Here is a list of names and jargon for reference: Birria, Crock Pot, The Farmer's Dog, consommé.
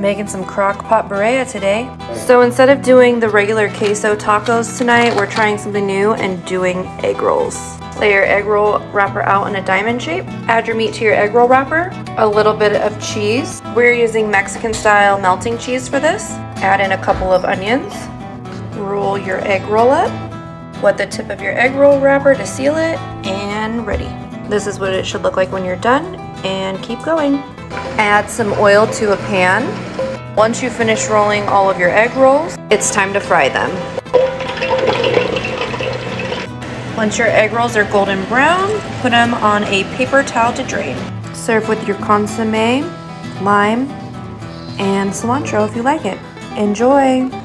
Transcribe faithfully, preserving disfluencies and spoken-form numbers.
Making some crock pot birria today. So instead of doing the regular queso tacos tonight, we're trying something new and doing egg rolls. Lay your egg roll wrapper out in a diamond shape. Add your meat to your egg roll wrapper. A little bit of cheese. We're using Mexican style melting cheese for this. Add in a couple of onions. Roll your egg roll up. Wet the tip of your egg roll wrapper to seal it, and ready. This is what it should look like when you're done, and keep going. Add some oil to a pan. Once you finish rolling all of your egg rolls, it's time to fry them. Once your egg rolls are golden brown, put them on a paper towel to drain. Serve with your consommé, lime, and cilantro if you like it. Enjoy!